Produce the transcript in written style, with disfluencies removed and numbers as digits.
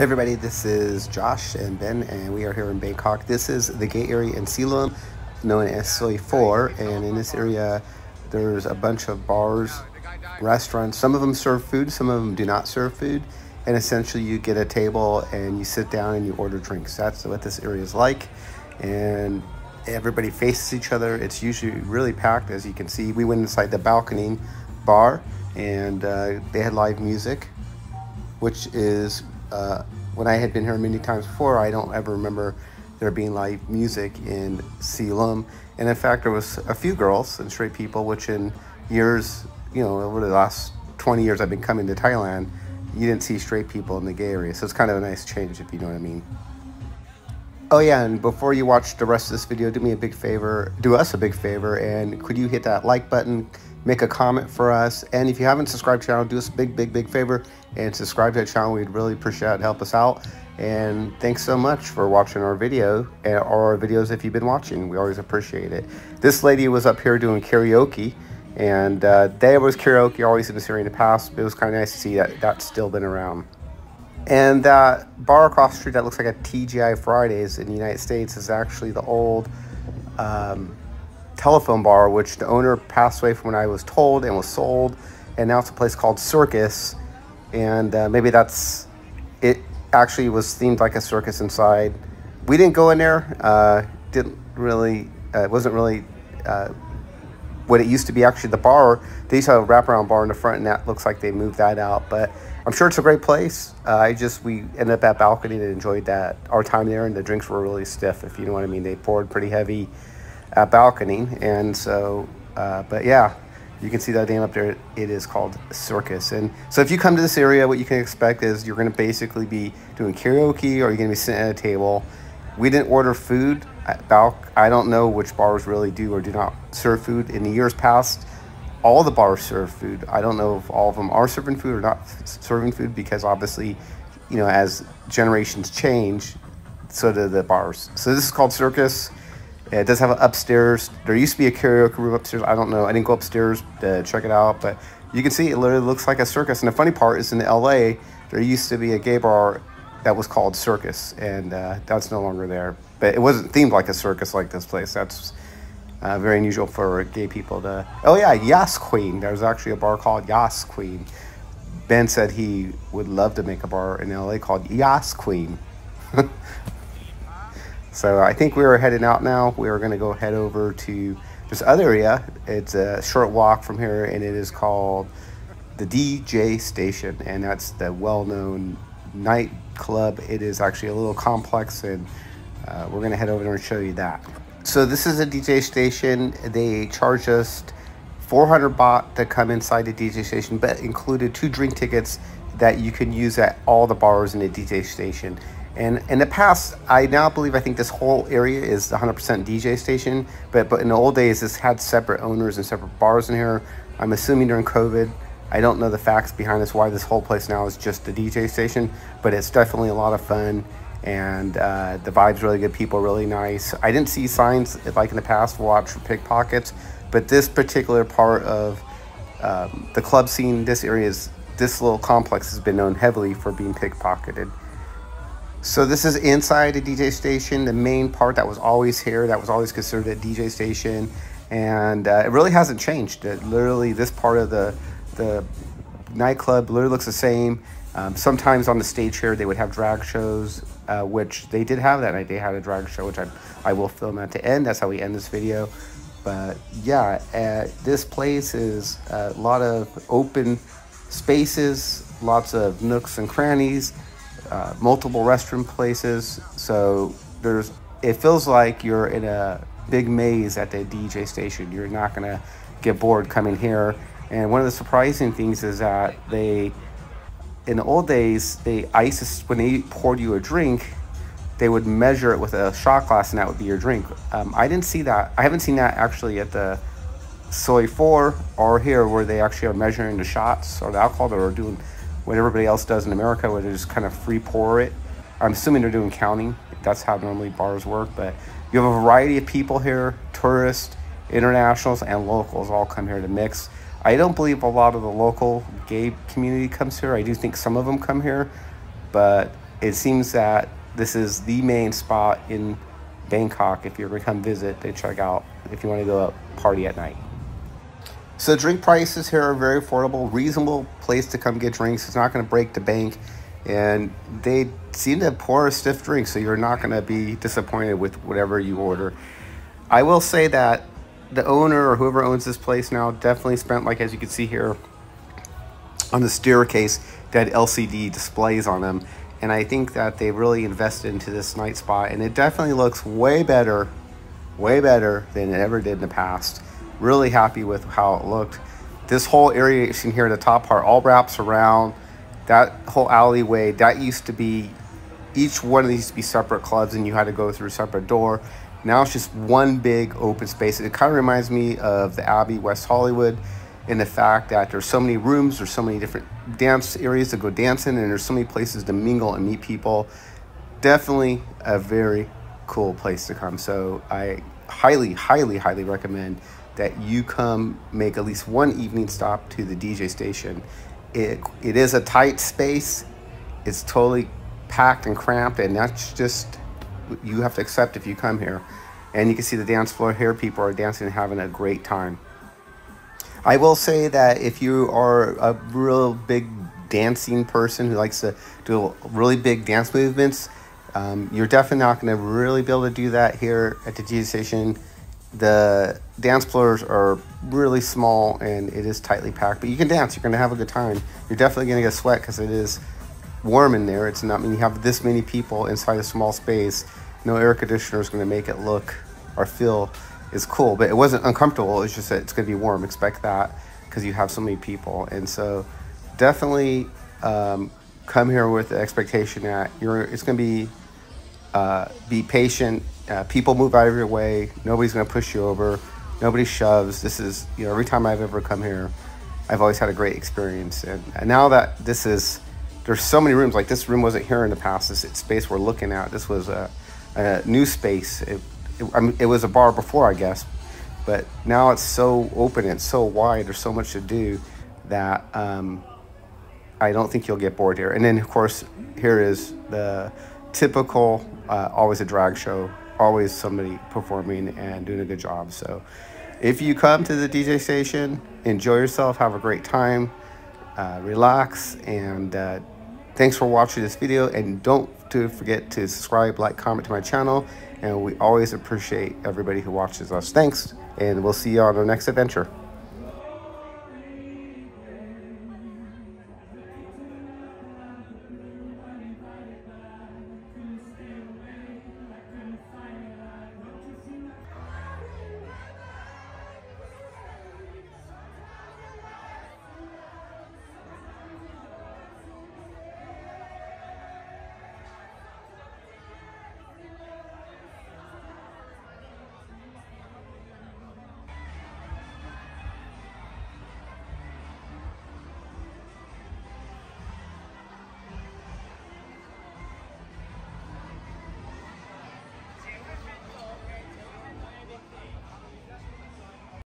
Hey everybody, this is Josh and Ben, and we are here in Bangkok. This is the gay area in Silom, known as Soi Four, and in this area there's a bunch of bars, restaurants. Some of them serve food, some of them do not serve food, and essentially you get a table and you sit down and you order drinks. That's what this area is like, and everybody faces each other. It's usually really packed, as you can see. We went inside the Balcony bar, and they had live music, which is when I had been here many times before, I don't ever remember there being live music in Silom. And in fact, there was a few girls and straight people, which in years, you know, over the last 20 years I've been coming to Thailand, you didn't see straight people in the gay area. So it's kind of a nice change, if you know what I mean. Oh yeah, and before you watch the rest of this video, do us a big favor, and could you hit that like button, make a comment for us, and if you haven't subscribed to the channel, do us a big favor and subscribe to the channel. We'd really appreciate it, help us out, and thanks so much for watching our video, and our videos if you've been watching. We always appreciate it. This lady was up here doing karaoke, and there was karaoke always in this area in the past, but it was kind of nice to see that that's still been around. And that bar across the street that looks like a TGI Fridays in the United States is actually the old telephone bar, which the owner passed away from when I was told, and was sold, and now it's a place called Circus, and maybe that's it. Actually was themed like a circus inside. We didn't go in there, didn't really, it wasn't really what it used to be. Actually, the bar, they used to have a wraparound bar in the front, and that looks like they moved that out, but I'm sure it's a great place. We ended up at Balcony and enjoyed that, our time there, and the drinks were really stiff, if you know what I mean. They poured pretty heavy at Balcony, and so, but yeah, you can see that name up there. It is called Circus. And so if you come to this area, what you can expect is you're gonna basically be doing karaoke, or you're gonna be sitting at a table. We didn't order food at Balcony. I don't know which bars really do or do not serve food. In the years past, all the bars serve food. I don't know if all of them are serving food or not serving food, because obviously, you know, as generations change, so do the bars. So this is called Circus. It does have an upstairs. There used to be a karaoke room upstairs. I don't know. I didn't go upstairs to check it out, but you can see it literally looks like a circus. And the funny part is, in LA, there used to be a gay bar that was called Circus, and that's no longer there. But it wasn't themed like a circus like this place. That's very unusual for gay people to... Oh yeah, Yas Queen. There's actually a bar called Yas Queen. Ben said he would love to make a bar in LA called Yas Queen. So I think we are heading out now. We are going to go head over to this other area. It's a short walk from here, and it is called the DJ Station, and that's the well-known nightclub. It is actually a little complex, and we're going to head over there and show you that. So this is a DJ Station. They charged us 400 baht to come inside the DJ Station, but included 2 drink tickets that you can use at all the bars in the DJ Station. And in the past, I think this whole area is 100% DJ Station, but in the old days, this had separate owners and separate bars in here. I'm assuming during COVID, I don't know the facts behind this, why this whole place now is just the DJ Station, but it's definitely a lot of fun, and the vibe's really good, people are really nice. I didn't see signs like in the past, watch for pickpockets, but this particular part of the club scene, this little complex has been known heavily for being pickpocketed. So this is inside a DJ Station, the main part that was always here, that was always considered a DJ Station, and it really hasn't changed. Literally, this part of the nightclub literally looks the same. Sometimes on the stage here, they would have drag shows, which they did have that night. They had a drag show, which I will film at the end. That's how we end this video. But yeah, this place is a lot of open spaces, lots of nooks and crannies, multiple restroom places, so it feels like you're in a big maze at the DJ Station. You're not gonna get bored coming here. And one of the surprising things is that in the old days, when they poured you a drink, they would measure it with a shot glass, and that would be your drink. I didn't see that. I haven't seen that actually at the Soi Four or here, where they actually are measuring the shots or the alcohol, that are doing what everybody else does in America, where they just kind of free pour it. I'm assuming they're doing counting. That's how normally bars work, but you have a variety of people here, tourists, internationals, and locals all come here to mix. I don't believe a lot of the local gay community comes here. I do think some of them come here, but It seems that this is the main spot in Bangkok. If you're going to come visit, to check out if you want to go out party at night. So drink prices here are very affordable, reasonable place to come get drinks. It's not going to break the bank. And they seem to pour stiff drinks, so you're not going to be disappointed with whatever you order. I will say that the owner or whoever owns this place now definitely spent, like as you can see here, on the staircase, they had LCD displays on them. And I think that they really invested into this night spot. And it definitely looks way better than it ever did in the past. Really happy with how it looked. This whole area you see here, the top part, all wraps around. That whole alleyway, that used to be, each one of these used to be separate clubs and you had to go through a separate door. Now it's just one big open space. It kind of reminds me of the Abbey West Hollywood, in the fact that there's so many rooms, there's so many different dance areas to go dancing, and there's so many places to mingle and meet people. Definitely a very cool place to come. So I highly recommend that you come make at least one evening stop to the DJ Station. It is a tight space. It's totally packed and cramped, and that's just what you have to accept if you come here. And you can see the dance floor here. People are dancing and having a great time. I will say that if you are a real big dancing person who likes to do really big dance movements, you're definitely not going to really be able to do that here at the DJ Station. The dance floors are really small and it is tightly packed, but you can dance. You're going to have a good time. You're definitely going to get a sweat because it is warm in there. It's not, when you have this many people inside a small space, no air conditioner is going to make it look or feel is cool, but it wasn't uncomfortable. It's just that it's going to be warm. Expect that because you have so many people. And so definitely come here with the expectation that it's going to be patient. People move out of your way. Nobody's going to push you over. Nobody shoves. This is, you know, every time I've ever come here, I've always had a great experience. And now that this is, there's so many rooms. Like this room wasn't here in the past. This space we're looking at, this was a new space. It was a bar before, I guess, but now it's so open and so wide. There's so much to do that I don't think you'll get bored here. And then, of course, here is the typical, always a drag show, always somebody performing and doing a good job. So if you come to the DJ Station, enjoy yourself, have a great time, relax, and thanks for watching this video. And don't forget to subscribe, like, comment to my channel. And we always appreciate everybody who watches us. Thanks, and we'll see you on our next adventure.